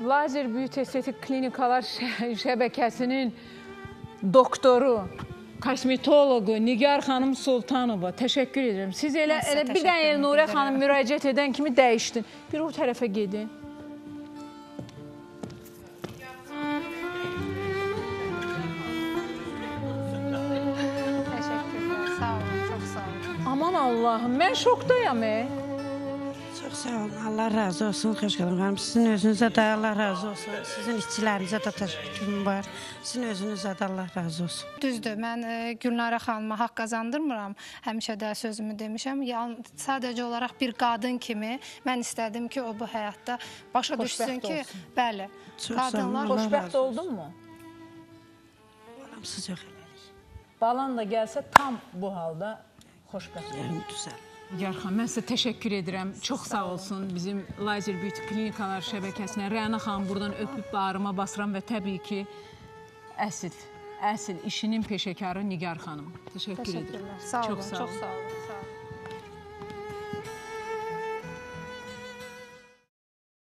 Lazer Beauty Klinikalar şəbəkəsinin doktoru, kosmetologu Nigar Hanım Sultanova. Təşəkkür edirəm. Siz elə bir dənə Nure Hanım müraciət edən kimi dəyişdin. Bir o tərəfə gedin. Təşəkkürlər. Sağ olun, çox sağ olun. Aman Allahım, mən şokdayam. Çox sağ olun, Allah razı olsun, xoş gəlin xanım. Sizin özünüzə də Allah razı olsun, sizin işçilərinizə də təşəkkürüm var. Sizin özünüzə də Allah razı olsun. Düzdür, mən Gülnarə xanıma haqq qazandırmıram, həmişə də sözümü demişəm. Sadəcə olaraq bir qadın kimi mən istədim ki, o bu həyatda başa düşsün ki, bəli, qadınlar... Xoşbəxt oldun mu? Olamsız yox elərik. Balan da gəlsə tam bu halda xoşbəxt olun. Düzəl. Yarxan, mən sizə təşəkkür edirəm. Çox sağ olsun bizim Lazer Beauty Klinikalar şəbəkəsinə. Rəna xanım buradan öpüb bağrıma basıram və təbii ki, əsl işinin peşəkarı Nigar xanım. Təşəkkür edirəm. Çox sağ olun.